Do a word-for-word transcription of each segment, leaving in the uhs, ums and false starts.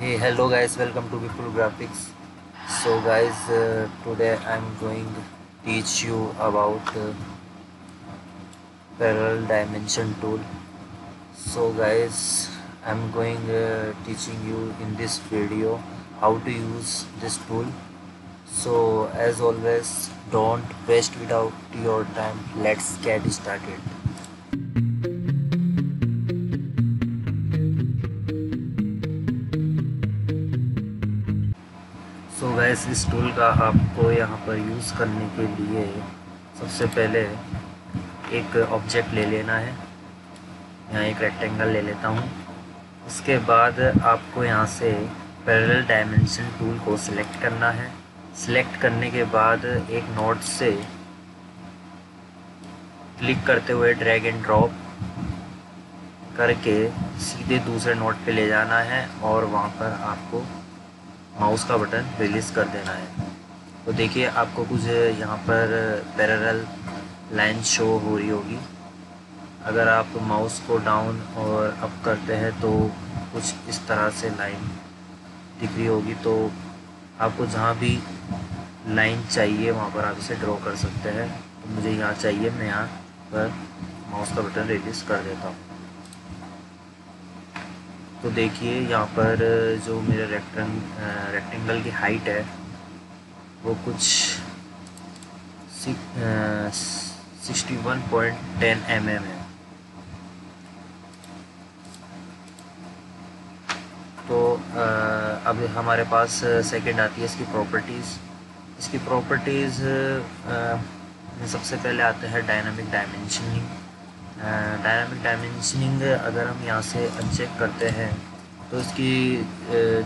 Hey, hello guys, welcome to Vipul Graphics. So guys, uh, today I'm going to teach you about uh, parallel dimension tool. So guys, I'm going uh, teaching you in this video how to use this tool. So as always, don't waste without your time. Let's get started. So guys, इस tool का आपको यहाँ पर use करने के लिए सबसे पहले एक ऑब्जेक्ट ले लेना है। यहाँ एक रेक्टेंगल ले लेता हूँ। उसके बाद आपको यहाँ से पैरेलल डायमेंशन टूल को सिलेक्ट करना है। सिलेक्ट करने के बाद एक नोट से क्लिक करते हुए ड्रैग एंड ड्रॉप करके सीधे दूसरे नोट पे ले जाना है और वहाँ पर आपको माउस का बटन रिलीज़ कर देना है। तो देखिए, आपको कुछ यहाँ पर पैरेलल लाइन शो हो रही होगी। अगर आप माउस को डाउन और अप करते हैं तो कुछ इस तरह से लाइन दिख रही होगी। तो आपको जहाँ भी लाइन चाहिए वहाँ पर आप इसे ड्रॉ कर सकते हैं। तो मुझे यहाँ चाहिए, मैं यहाँ पर माउस का बटन रिलीज़ कर देता हूँ। तो देखिए, यहाँ पर जो मेरे रेक्टेंगल रेक्टेंगल की हाइट है वो कुछ sixty one point ten m m है। तो आ, अब हमारे पास सेकंड आती है इसकी प्रॉपर्टीज़। इसकी प्रॉपर्टीज़ में सबसे पहले आते हैं डायनामिक डायमेंशनिंग। डायनामिक डायमेंशनिंग अगर हम यहाँ से अनचेक करते हैं तो इसकी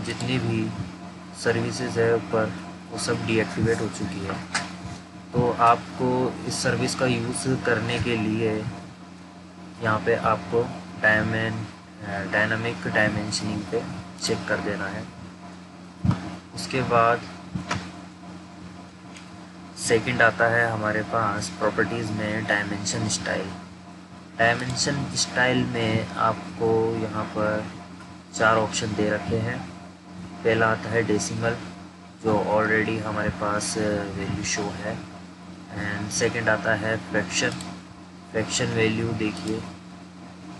जितनी भी सर्विसेज है ऊपर वो सब डीएक्टिवेट हो चुकी है। तो आपको इस सर्विस का यूज़ करने के लिए यहाँ पे आपको डायमें डायनामिक डायमेंशनिंग पे चेक कर देना है। उसके बाद सेकंड आता है हमारे पास प्रॉपर्टीज़ में डायमेंशन स्टाइल। डायमेंशन स्टाइल में आपको यहाँ पर चार ऑप्शन दे रखे हैं। पहला आता है डेसिमल, जो ऑलरेडी हमारे पास वैल्यू शो है। एंड सेकंड आता है फ्रैक्शन। फ्रैक्शन वैल्यू देखिए,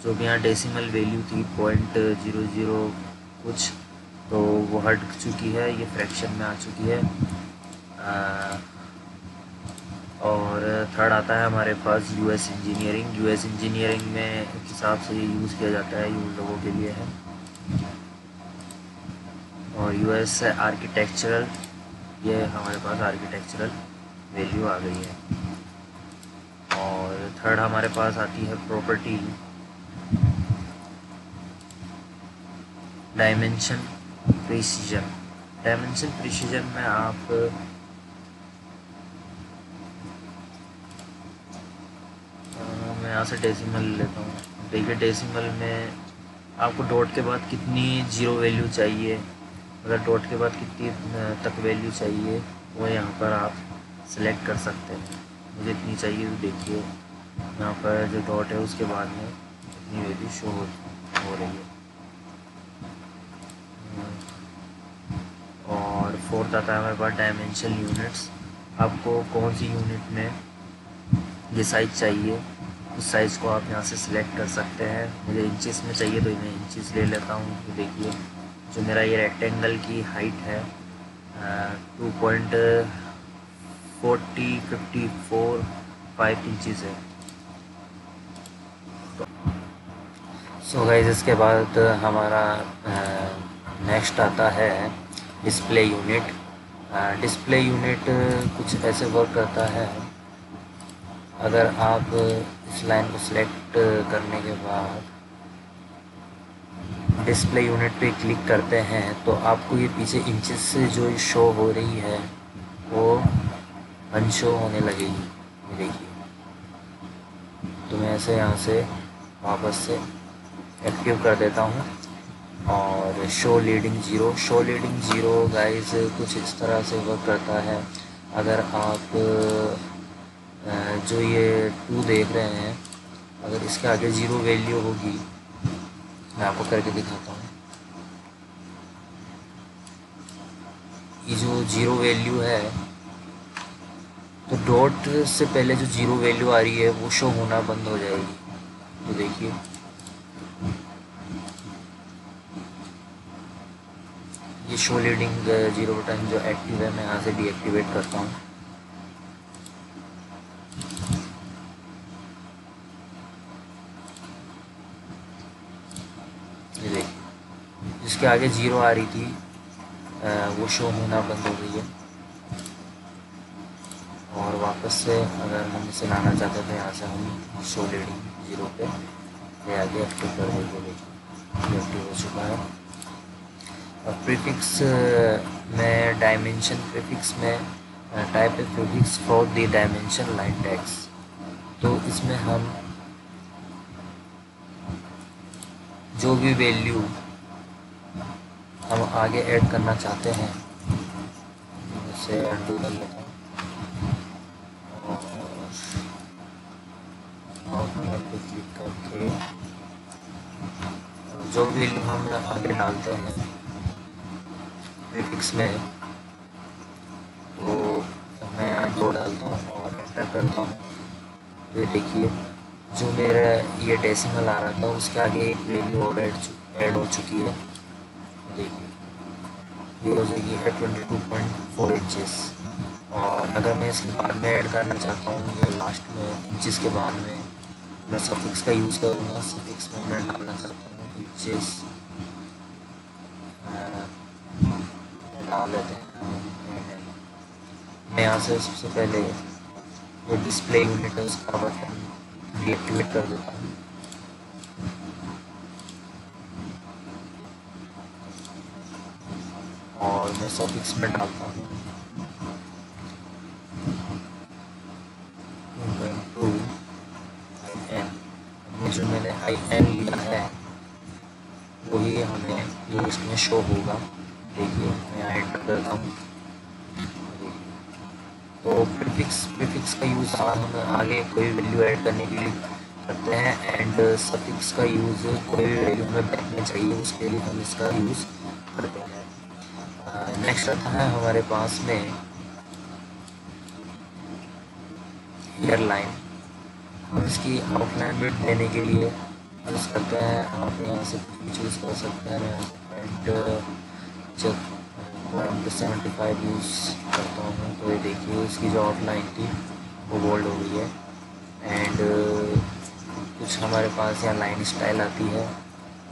जो भी यहाँ डेसिमल वैल्यू थी पॉइंट जीरो जीरो कुछ, तो वो हट चुकी है, ये फ्रैक्शन में आ चुकी है। आ, और थर्ड आता है हमारे पास यूएस इंजीनियरिंग। यूएस इंजीनियरिंग में हिसाब से ये यूज़ किया जाता है, ये उन लोगों के लिए है। और यूएस आर्किटेक्चरल, ये हमारे पास आर्किटेक्चरल वैल्यू आ गई है। और थर्ड हमारे पास आती है property dimension precision. Dimension precision में आप यहाँ से डेसिमल लेता हूँ। देखिए, डेसिमल में आपको डॉट के बाद कितनी जीरो वैल्यू चाहिए, अगर डॉट के बाद कितनी तक वैल्यू चाहिए वो यहाँ पर आप सेलेक्ट कर सकते हैं। मुझे इतनी चाहिए, तो देखिए यहाँ पर जो डॉट है उसके बाद में इतनी वैल्यू शो हो, हो रही है। और फोर्थ आता है हमारे पास डायमेंशन यूनिट्स। आपको कौन सी यूनिट में ये साइज चाहिए, उस साइज़ को आप यहाँ से सिलेक्ट कर सकते हैं। मुझे इंचेस में चाहिए तो मैं इंचेस ले लेता हूँ। तो देखिए, जो मेरा ये रेक्टेंगल की हाइट है two point forty fifty four five inches है। सो गाइस, इसके बाद हमारा नेक्स्ट आता है डिस्प्ले यूनिट। डिस्प्ले यूनिट कुछ ऐसे वर्क करता है, अगर आप इस लाइन को सिलेक्ट करने के बाद डिस्प्ले यूनिट पे क्लिक करते हैं तो आपको ये पीछे इंचेस से जो शो हो रही है वो अनशो होने लगेगी। देखिए, तो मैं ऐसे यहाँ से वापस से एक्टिव कर देता हूँ। और show leading zero, show leading zero guys कुछ इस तरह से वर्क करता है, अगर आप जो ये टू देख रहे हैं अगर इसके आगे ज़ीरो वैल्यू होगी। मैं आपको करके दिखाता हूँ। की जो जीरो वैल्यू है, तो डॉट से पहले जो जीरो वैल्यू आ रही है वो शो होना बंद हो जाएगी। तो देखिए ये शो लीडिंग जीरो बटन जो एक्टिव है, मैं यहाँ से डीएक्टिवेट करता हूँ। ये देखिए जिसके आगे जीरो आ रही थी वो शो होना बंद हो गई है। और वापस से अगर हम इसे लाना चाहते थे, यहाँ से हम शो लीडिंग जीरो पे ले आगे एक्टिव कर देंगे। एक्टिव हो चुका है। और प्रीफिक्स में डायमेंशन प्रीफिक्स में type a prefix for the dimension line text, तो इसमें हम जो भी वैल्यू हम आगे ऐड करना चाहते हैं उसे ऐड कर लेते हैं। क्लिक करके जो भी हम आगे डालते हैं प्रीफिक्स में, तो मैं दो डालता हूँ और एंटर करता हूँ। तो देखिए जो मेरा ये डेसिमल आ रहा था उसके आगे एक वैल्यू और ऐड हो चुकी है। देखिए ये हो जाएगी है twenty two point four inches. और अगर मैं इसके बाद में ऐड करना चाहता हूँ, ये लास्ट में इंचेस के बाद में मैं सफिक्स का यूज़ करूँगा। सफिक्स में मैं डालना चाहता हूँ इंचेस, डाल लेते हैं। मैं यहाँ से सबसे पहले जो डिस्प्ले यूनिट है उसका बटन डीएक्टिवेट कर देता हूँ। और मैं सफिक्स में डालता हूँ जो मैंने आई एन लिया है वही हमें जो इसमें शो होगा। देखिए मैं ऐड करता हूँ। तो प्रीफिक्स प्रीफिक्स का यूज़ हम आगे कोई वैल्यू ऐड करने के लिए करते हैं, एंड सफिक्स का यूज़ कोई भी वैल्यू हमें बैक में चाहिए उसके लिए हम इसका यूज़ करते हैं। नेक्स्ट आता है हमारे पास में हेयर लाइन। इसकी आउटलाइन विड्थ देने के लिए यूज़ करते हैं। आप यहाँ से चूज़ कर सकते हैं। एंड सेवेंटी फाइव यूज़ करता हूँ। तो ये देखिए इसकी जो आउटलाइन थी वो बोल्ड हो गई है। एंड कुछ हमारे पास यहाँ लाइन स्टाइल आती है।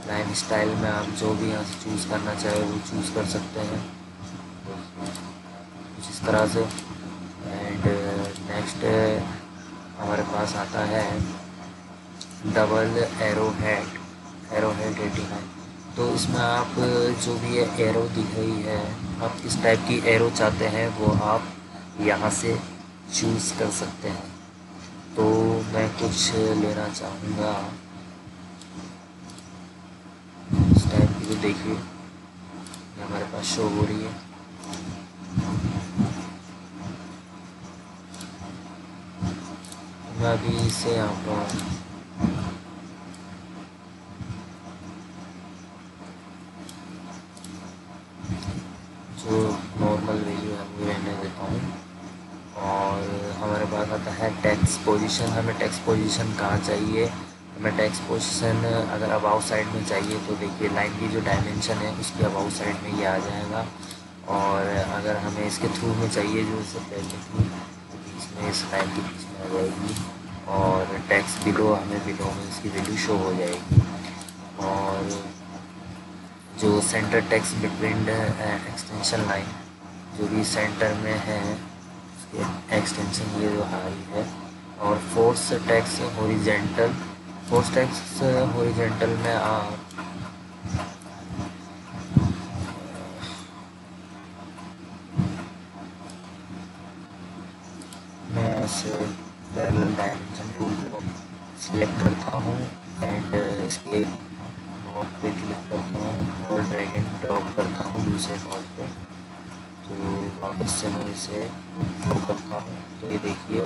लाइन स्टाइल में आप जो भी यहाँ से चूज़ करना चाहे वो चूज़ कर सकते हैं, कुछ इस तरह से। एंड नेक्स्ट हमारे पास आता है double arrowhead arrowhead rating है। तो इसमें आप जो भी ये एरो दिख रही है, आप किस टाइप की एरो चाहते हैं वो आप यहाँ से चूज़ कर सकते हैं। तो मैं कुछ लेना चाहूँगा इस टाइप की। तो देखिए हमारे पास शो हो रही है। मैं अभी इसे यहाँ पर जो नॉर्मल वैल्यू है वो रहने देता हूँ। और हमारे पास आता है टैक्स पोजीशन। हमें टैक्स पोजीशन कहाँ चाहिए? हमें टैक्स पोजीशन अगर अबाउ साइड में चाहिए तो देखिए लाइन की जो डायमेंशन है उसके अबाउ साइड में ये आ जाएगा। और अगर हमें इसके थ्रू में चाहिए जो इससे पहले थी इसमें इस लाइन के बीच में आ जाएगी। और टैक्स बिलो हमें बिलो में इसकी वैल्यू शो हो जाएगी। और जो center text between extension line जो भी सेंटर में है उसके एक्सटेंशन ये जो हाई है। और force text horizontal force text horizontal में आप से पैरेलल डायमेंशन टूल को सिलेक्ट करता हूँ एंड इसके नॉट पे क्लिक करता हूँ और ड्रैग एंड ड्रॉप करता हूँ दूसरे नॉट पे। तो वापस से मैं इसे ड्रॉ करता हूँ। तो ये देखिए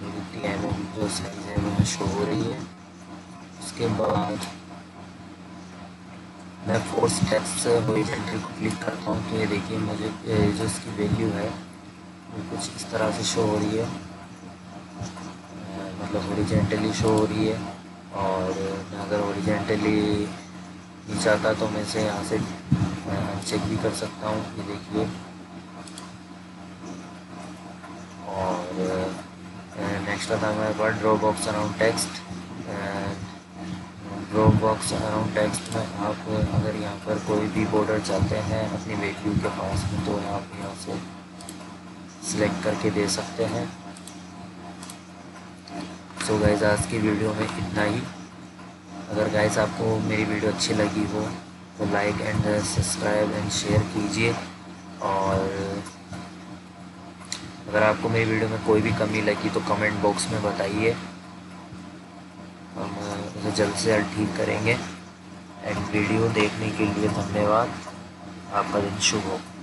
मेरी टी एम एम जो साइज है वह शो हो रही है। उसके बाद मैं फोर स्टेप्स हॉरिजॉन्टल को क्लिक करता हूँ तो ये देखिए मुझे जो इसकी वैल्यू है वो कुछ इस तरह से शो हो रही है, मतलब हॉरिजॉन्टली शो हो रही है। और मैं अगर हॉरिजॉन्टली नहीं चाहता तो मैं इसे यहाँ से चेक भी कर सकता हूँ, ये देखिए। और नेक्स्ट आता है हमारे पास drop box around text. Drop box around text में आप अगर यहाँ पर कोई भी बॉर्डर चाहते हैं अपनी वैल्यू के पास में तो आप यहाँ से सिलेक्ट करके दे सकते हैं। सो गाइस आज की वीडियो में इतना ही। अगर गाइस आपको मेरी वीडियो अच्छी लगी हो तो like and subscribe and share कीजिए। और अगर आपको मेरी वीडियो में कोई भी कमी लगी तो कमेंट बॉक्स में बताइए, हम उसे जल्द से जल्द ठीक करेंगे। एंड वीडियो देखने के लिए धन्यवाद, आपका दिन शुभ हो।